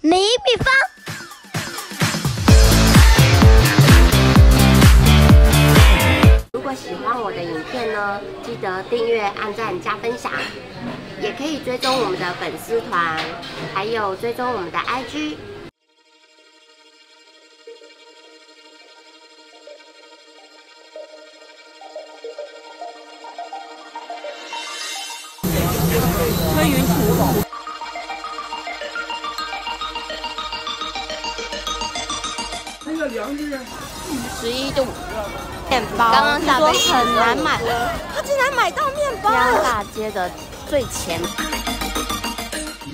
每一平方。如果喜欢我的影片呢，记得订阅、按赞、加分享，也可以追踪我们的粉丝团，还有追踪我们的 IG。推云图。那个粮食11度，面包刚刚下班很难买，他竟然买到面包了。大街的最前。第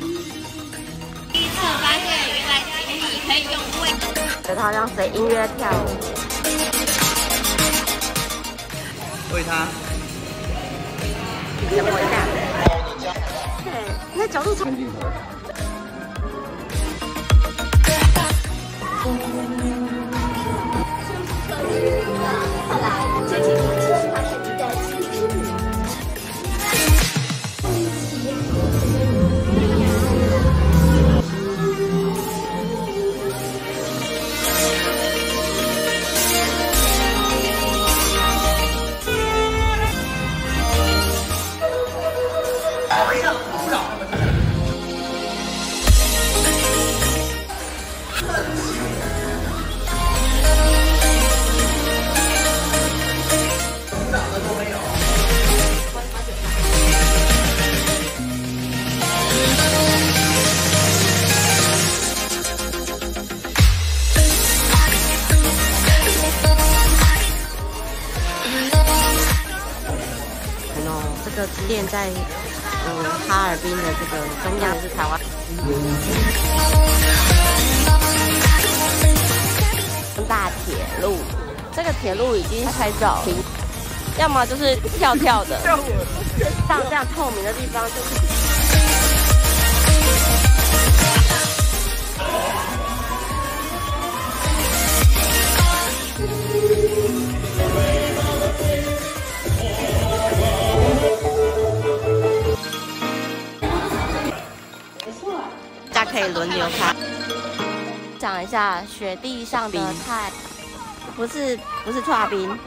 一次发现，原来吉米可以用胃。给他让随音乐跳舞。喂他。怎么回事？ 对，那角度超。这个店在哈尔滨的这个中央是台湾。大铁路，这个铁路已经拆走，要么就是跳跳的，像这样透明的地方就是。 可以轮流开，讲一下雪地上的菜，不是刨冰，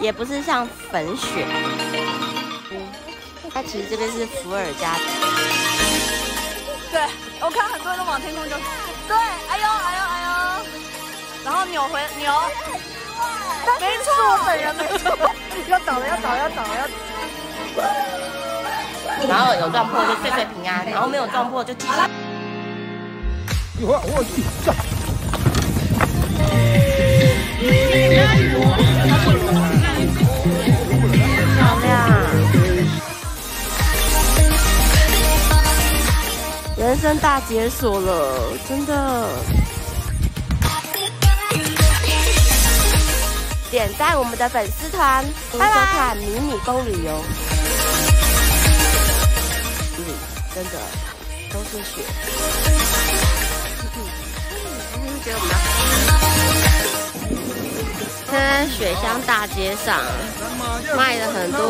也不是像粉雪。它其实这边是伏尔加。对，我看很多人都往天空就，对，哎呦哎呦哎呦，然后扭回扭，没错，本人没错，要倒了要倒了要倒了要。然后有撞破就岁岁平安，然后没有撞破就。 我去，走！漂亮，人生大解锁了，真的！点赞我们的粉丝团，收看迷你工旅游。真的都是雪。 在雪乡大街上卖了很多。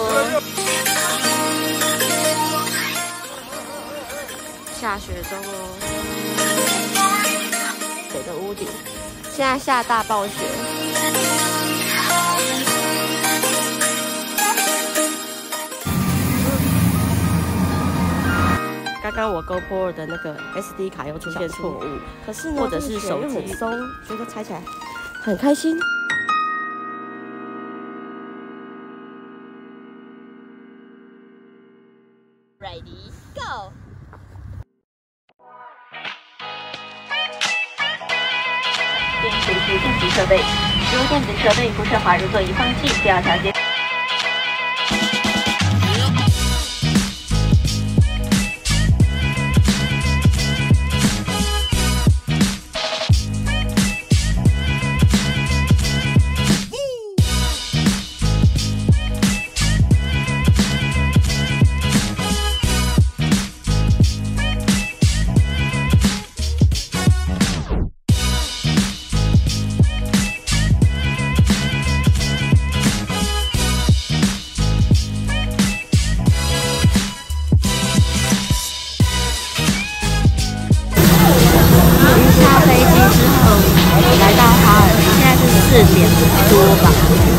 下雪中哦，雪的屋顶，现在下大暴雪。刚刚我 GoPro 的那个 SD 卡又出现错误，可是呢，或者是手机很松，所以就拆起来很开心。Ready go！ 并学习电极设备，如电子设备辐射滑入座椅缝隙，需要调节。点多吧，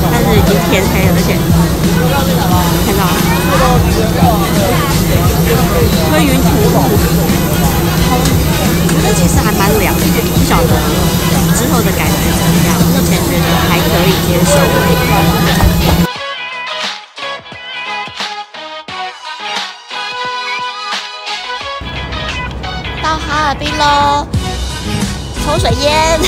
但是已经天黑了，而且看到乌云突出，觉得其实还蛮凉的，不晓得之后的感觉怎么样，目前觉得还可以接受。 到哈尔滨喽，抽水烟。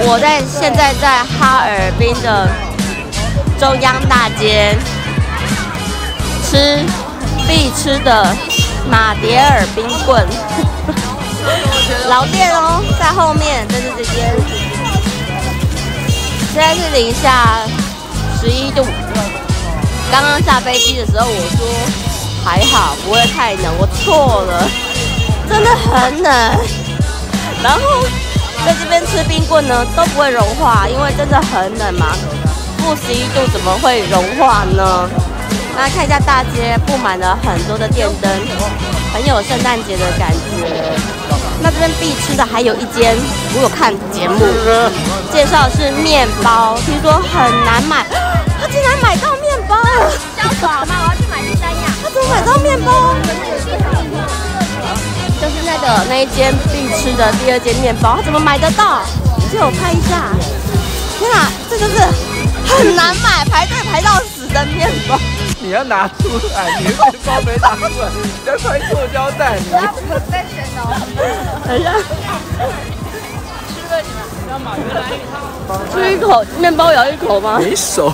我现在在哈尔滨的中央大街吃必吃的马迭尔冰棍，老店哦，在后面，这是这间。现在是零下11度，刚刚下飞机的时候我说还好不会太冷，我错了，真的很冷。然后。 在这边吃冰棍呢都不会融化，因为真的很冷嘛，-11度怎么会融化呢？那看一下大街布满了很多的电灯，很有圣诞节的感觉。那这边必吃的还有一间，我有看节目介绍是面包，听说很难买，他竟然买到面包了，潇洒吗？我要去买第三样。他怎么买到面包？ 就是那一间必吃的第二间面包，他怎么买得到？借我看一下。天啊，这就是很难买，排队排到死的面包。你要拿出来，你面包没拿出来，你在拍塑胶袋。他不是在选哦。等一下，吃了你们，不要马云来一趟。吃一口面包咬一口吗？没熟。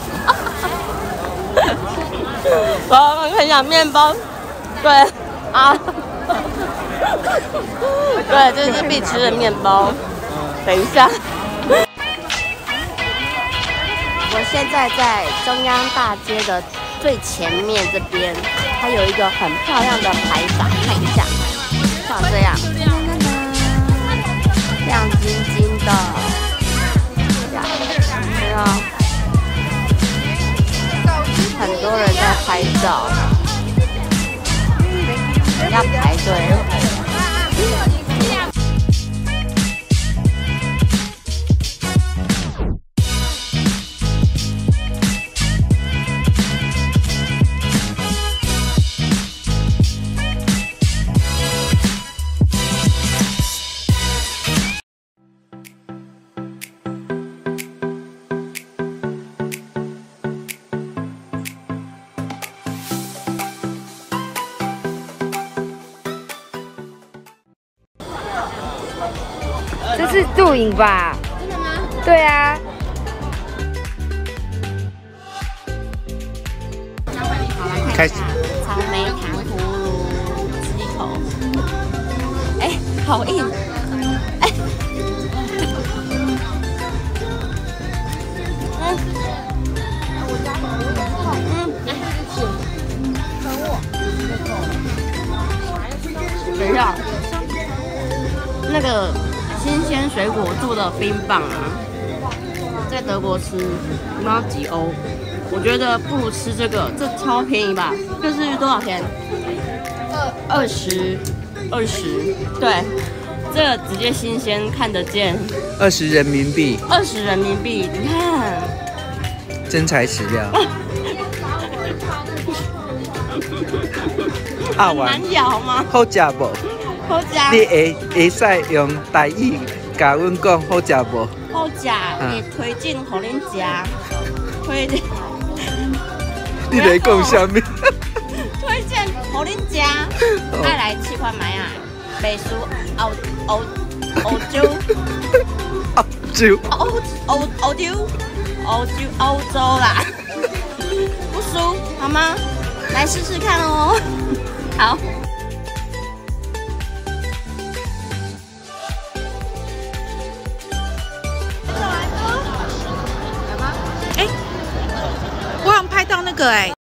我看一下面包，对啊。 对，这是必吃的面包。等一下，我现在在中央大街的最前面这边，它有一个很漂亮的牌坊，看一下，像这样，亮晶晶的，这样，对啊，很多人在拍照，要排队。 这是录影吧？真的吗？对啊。开始。草莓糖葫芦，吃一口。哎，好硬！哎，等一下，那个。 新鲜水果做的冰棒啊，在德国吃，不知道几欧，我觉得不如吃这个，这超便宜吧？这是多少钱？20，对，这直接新鲜看得见，20人民币，20人民币，你看，真材实料，啊，难咬吗？好吃不？ 好食，你会使用台语甲阮讲好食无？好食，会推荐互恁食。推荐，你来讲啥物？推荐互恁食，爱来试看卖啊！白薯欧洲，欧洲啦，不输好吗？来试试看哦。好。哎、欸，我好像拍到那个哎、欸。